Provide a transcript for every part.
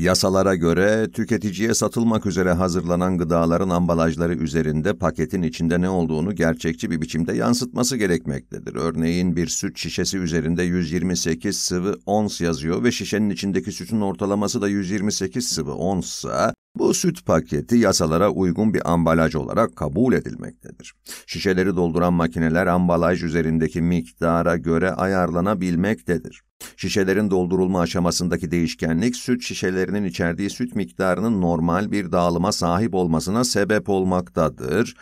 Yasalara göre tüketiciye satılmak üzere hazırlanan gıdaların ambalajları üzerinde paketin içinde ne olduğunu gerçekçi bir biçimde yansıtması gerekmektedir. Örneğin bir süt şişesi üzerinde 128 sıvı ons yazıyor ve şişenin içindeki sütün ortalaması da 128 sıvı onssa, bu süt paketi yasalara uygun bir ambalaj olarak kabul edilmektedir. Şişeleri dolduran makineler ambalaj üzerindeki miktara göre ayarlanabilmektedir. Şişelerin doldurulma aşamasındaki değişkenlik, süt şişelerinin içerdiği süt miktarının normal bir dağılıma sahip olmasına sebep olmaktadır.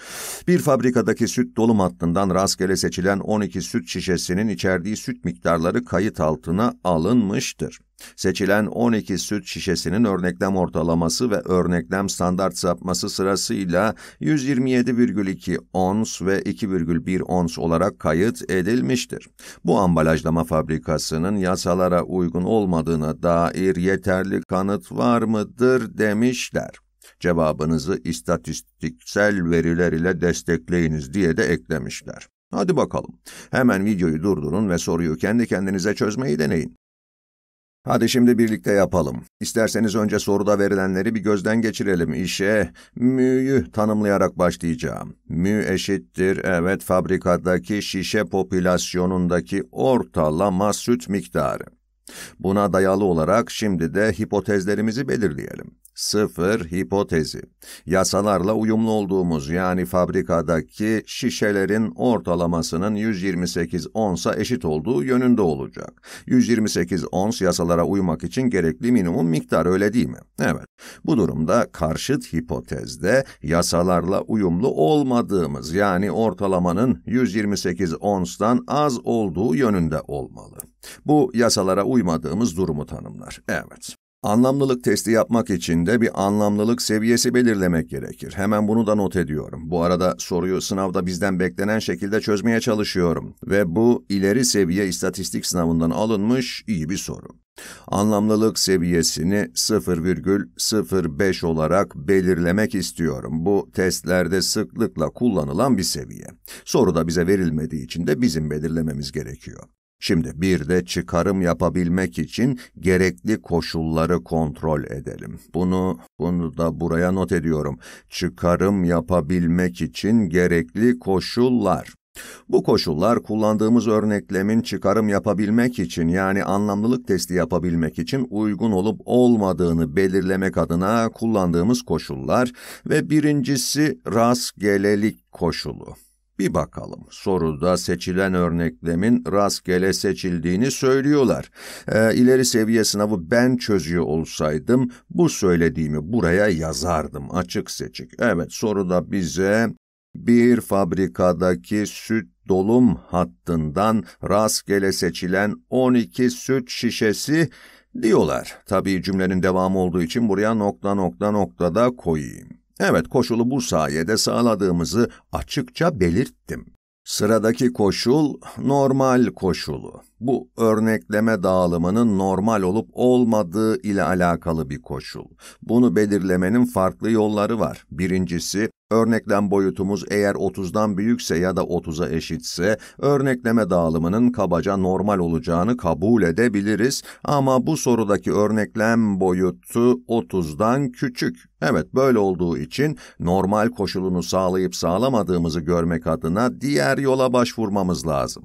Bir fabrikadaki süt dolum hattından rastgele seçilen 12 süt şişesinin içerdiği süt miktarları kayıt altına alınmıştır. Seçilen 12 süt şişesinin örneklem ortalaması ve örneklem standart sapması sırasıyla 127,2 ons ve 2,1 ons olarak kayıt edilmiştir. Bu ambalajlama fabrikasının yasalara uygun olmadığına dair yeterli kanıt var mıdır demişler. Cevabınızı istatistiksel veriler ile destekleyiniz diye de eklemişler. Hadi bakalım. Hemen videoyu durdurun ve soruyu kendi kendinize çözmeyi deneyin. Hadi şimdi birlikte yapalım. İsterseniz önce soruda verilenleri bir gözden geçirelim. İşe mü'yü tanımlayarak başlayacağım. Mü eşittir, evet, fabrikadaki şişe popülasyonundaki ortalama süt miktarı. Buna dayalı olarak şimdi de hipotezlerimizi belirleyelim. 0 hipotezi. Yasalarla uyumlu olduğumuz, yani fabrikadaki şişelerin ortalamasının 128 onsa eşit olduğu yönünde olacak. 128 ons yasalara uymak için gerekli minimum miktar, öyle değil mi? Evet. Bu durumda karşıt hipotezde yasalarla uyumlu olmadığımız, yani ortalamanın 128 onstan az olduğu yönünde olmalı. Bu yasalara uymadığımız durumu tanımlar. Evet. Anlamlılık testi yapmak için de bir anlamlılık seviyesi belirlemek gerekir. Hemen bunu da not ediyorum. Bu arada soruyu sınavda bizden beklenen şekilde çözmeye çalışıyorum. Ve bu ileri seviye istatistik sınavından alınmış iyi bir soru. Anlamlılık seviyesini 0,05 olarak belirlemek istiyorum. Bu testlerde sıklıkla kullanılan bir seviye. Soruda bize verilmediği için de bizim belirlememiz gerekiyor. Şimdi bir de çıkarım yapabilmek için gerekli koşulları kontrol edelim. Bunu da buraya not ediyorum. Çıkarım yapabilmek için gerekli koşullar. Bu koşullar kullandığımız örneklemin çıkarım yapabilmek için, yani anlamlılık testi yapabilmek için uygun olup olmadığını belirlemek adına kullandığımız koşullar ve birincisi rastgelelik koşulu. Bir bakalım, soruda seçilen örneklemin rastgele seçildiğini söylüyorlar. İleri seviye sınavı ben çözüyor olsaydım bu söylediğimi buraya yazardım açık seçik. Evet, soruda bize bir fabrikadaki süt dolum hattından rastgele seçilen 12 süt şişesi diyorlar. Tabii cümlenin devamı olduğu için buraya nokta nokta nokta da koyayım. Evet, koşulu bu sayede sağladığımızı açıkça belirttim. Sıradaki koşul normal koşulu. Bu örnekleme dağılımının normal olup olmadığı ile alakalı bir koşul. Bunu belirlemenin farklı yolları var. Birincisi, örneklem boyutumuz eğer 30'dan büyükse ya da 30'a eşitse örnekleme dağılımının kabaca normal olacağını kabul edebiliriz. Ama bu sorudaki örneklem boyutu 30'dan küçük. Evet, böyle olduğu için normal koşulunu sağlayıp sağlamadığımızı görmek adına diğer yola başvurmamız lazım.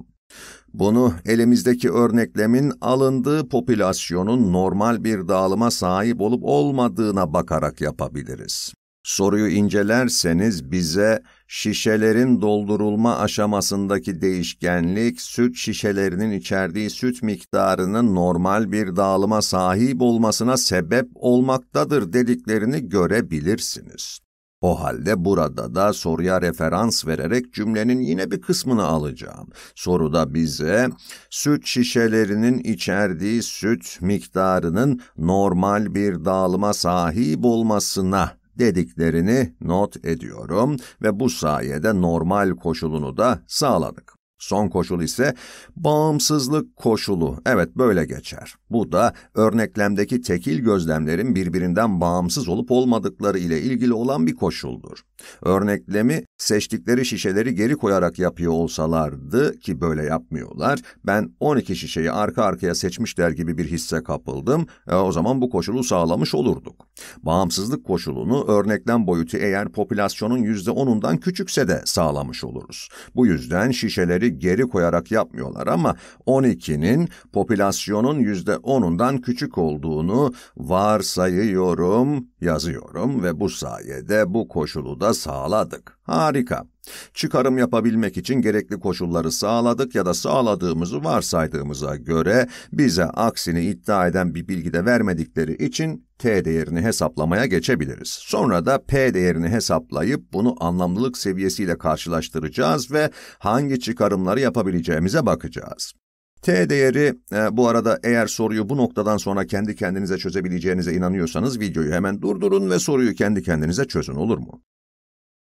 Bunu elimizdeki örneklemin alındığı popülasyonun normal bir dağılıma sahip olup olmadığına bakarak yapabiliriz. Soruyu incelerseniz bize şişelerin doldurulma aşamasındaki değişkenlik, süt şişelerinin içerdiği süt miktarının normal bir dağılıma sahip olmasına sebep olmaktadır dediklerini görebilirsiniz. O halde burada da soruya referans vererek cümlenin yine bir kısmını alacağım. Soruda bize süt şişelerinin içerdiği süt miktarının normal bir dağılıma sahip olmasına dediklerini not ediyorum ve bu sayede normal koşulunu da sağladık. Son koşul ise bağımsızlık koşulu. Evet, böyle geçer. Bu da örneklemdeki tekil gözlemlerin birbirinden bağımsız olup olmadıkları ile ilgili olan bir koşuldur. Örneklemi seçtikleri şişeleri geri koyarak yapıyor olsalardı ki böyle yapmıyorlar, ben 12 şişeyi arka arkaya seçmişler gibi bir hisse kapıldım, o zaman bu koşulu sağlamış olurduk. Bağımsızlık koşulunu örneklem boyutu eğer popülasyonun %10'undan küçükse de sağlamış oluruz. Bu yüzden şişeleri geri koyarak yapmıyorlar ama 12'nin popülasyonun %10'undan küçük olduğunu varsayıyorum, yazıyorum ve bu sayede bu koşulu da sağladık. Harika. Çıkarım yapabilmek için gerekli koşulları sağladık ya da sağladığımızı varsaydığımıza göre bize aksini iddia eden bir bilgi de vermedikleri için T değerini hesaplamaya geçebiliriz. Sonra da P değerini hesaplayıp bunu anlamlılık seviyesiyle karşılaştıracağız ve hangi çıkarımları yapabileceğimize bakacağız. T değeri, bu arada eğer soruyu bu noktadan sonra kendi kendinize çözebileceğinize inanıyorsanız videoyu hemen durdurun ve soruyu kendi kendinize çözün, olur mu?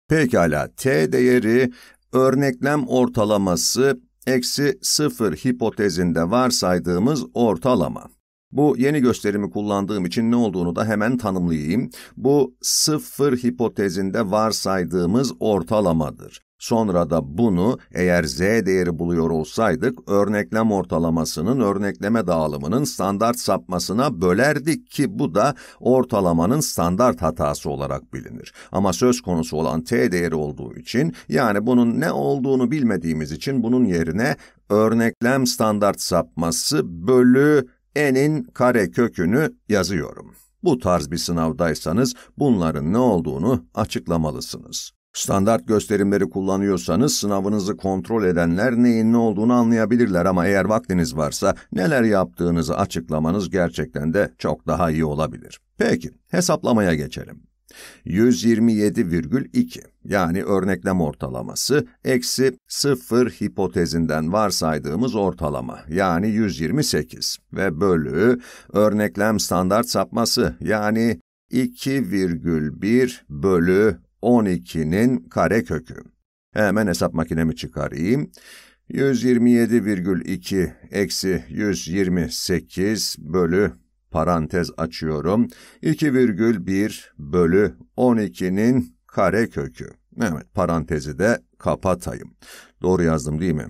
Pekala, T değeri örneklem ortalaması eksi 0 hipotezinde varsaydığımız ortalama. Bu yeni gösterimi kullandığım için ne olduğunu da hemen tanımlayayım. Bu 0 hipotezinde varsaydığımız ortalamadır. Sonra da bunu eğer z değeri buluyor olsaydık örneklem ortalamasının örnekleme dağılımının standart sapmasına bölerdik ki bu da ortalamanın standart hatası olarak bilinir. Ama söz konusu olan t değeri olduğu için, yani bunun ne olduğunu bilmediğimiz için bunun yerine örneklem standart sapması bölü n'in karekökünü yazıyorum. Bu tarz bir sınavdaysanız bunların ne olduğunu açıklamalısınız. Standart gösterimleri kullanıyorsanız sınavınızı kontrol edenler neyin ne olduğunu anlayabilirler ama eğer vaktiniz varsa neler yaptığınızı açıklamanız gerçekten de çok daha iyi olabilir. Peki, hesaplamaya geçelim. 127,2 yani örneklem ortalaması eksi 0 hipotezinden varsaydığımız ortalama yani 128 ve bölü örneklem standart sapması yani 2,1 bölü 12'nin karekökü. Hemen hesap makinemi çıkarayım. 127,2 eksi 128 bölü parantez açıyorum. 2,1 bölü 12'nin karekökü. Evet, parantezi de kapatayım. Doğru yazdım değil mi?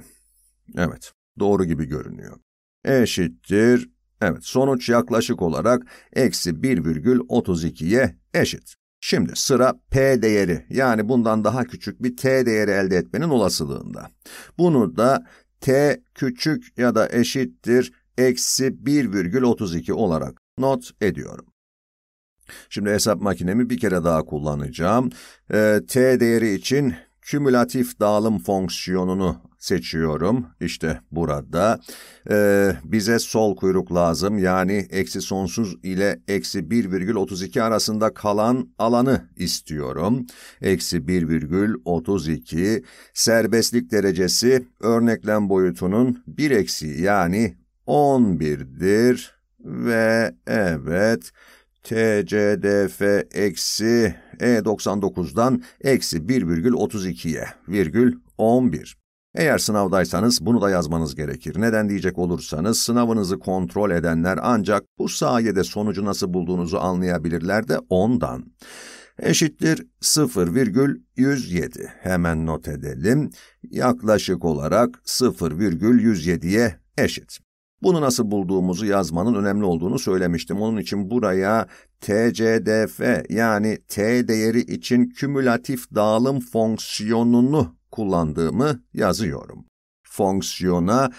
Evet, doğru gibi görünüyor. Eşittir. Evet, sonuç yaklaşık olarak eksi 1,32'ye eşit. Şimdi sıra P değeri, yani bundan daha küçük bir T değeri elde etmenin olasılığında. Bunu da T küçük ya da eşittir eksi 1,32 olarak not ediyorum. Şimdi hesap makinemi bir kere daha kullanacağım. T değeri için kümülatif dağılım fonksiyonunu seçiyorum. İşte burada. Bize sol kuyruk lazım. Yani eksi sonsuz ile eksi 1,32 arasında kalan alanı istiyorum. Eksi 1,32 serbestlik derecesi örneklem boyutunun 1 eksiği yani 11'dir ve evet TCDF eksi E99'dan eksi 1,32'ye virgül 11. Eğer sınavdaysanız bunu da yazmanız gerekir. Neden diyecek olursanız sınavınızı kontrol edenler ancak bu sayede sonucu nasıl bulduğunuzu anlayabilirler de ondan. Eşittir 0,107. Hemen not edelim. Yaklaşık olarak 0,107'ye eşit. Bunu nasıl bulduğumuzu yazmanın önemli olduğunu söylemiştim. Onun için buraya TCDF yani T değeri için kümülatif dağılım fonksiyonunu kullandığımı yazıyorum. Fonksiyona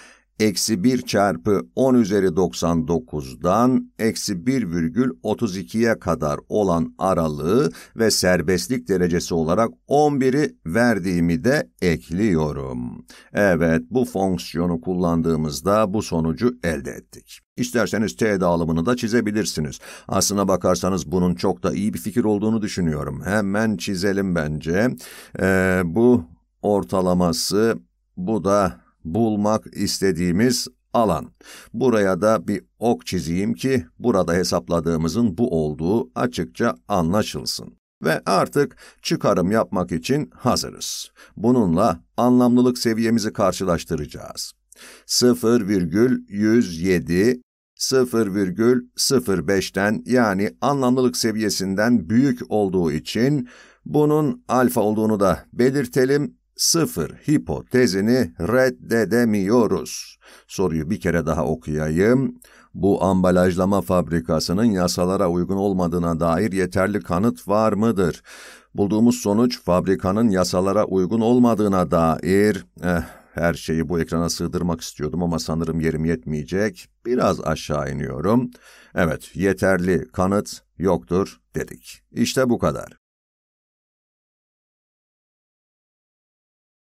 eksi 1 çarpı 10 üzeri 99'dan eksi 1,32'ye kadar olan aralığı ve serbestlik derecesi olarak 11'i verdiğimi de ekliyorum. Evet, bu fonksiyonu kullandığımızda bu sonucu elde ettik. İsterseniz T dağılımını da çizebilirsiniz. Aslına bakarsanız bunun çok da iyi bir fikir olduğunu düşünüyorum. Hemen çizelim bence. Bu ortalaması, bu da bulmak istediğimiz alan. Buraya da bir ok çizeyim ki burada hesapladığımızın bu olduğu açıkça anlaşılsın. Ve artık çıkarım yapmak için hazırız. Bununla anlamlılık seviyemizi karşılaştıracağız. 0,107 0,05'ten yani anlamlılık seviyesinden büyük olduğu için bunun alfa olduğunu da belirtelim. 0 hipotezini reddedemiyoruz. Soruyu bir kere daha okuyayım. Bu ambalajlama fabrikasının yasalara uygun olmadığına dair yeterli kanıt var mıdır? Bulduğumuz sonuç fabrikanın yasalara uygun olmadığına dair... her şeyi bu ekrana sığdırmak istiyordum ama sanırım yerim yetmeyecek. Biraz aşağı iniyorum. Evet, yeterli kanıt yoktur dedik. İşte bu kadar.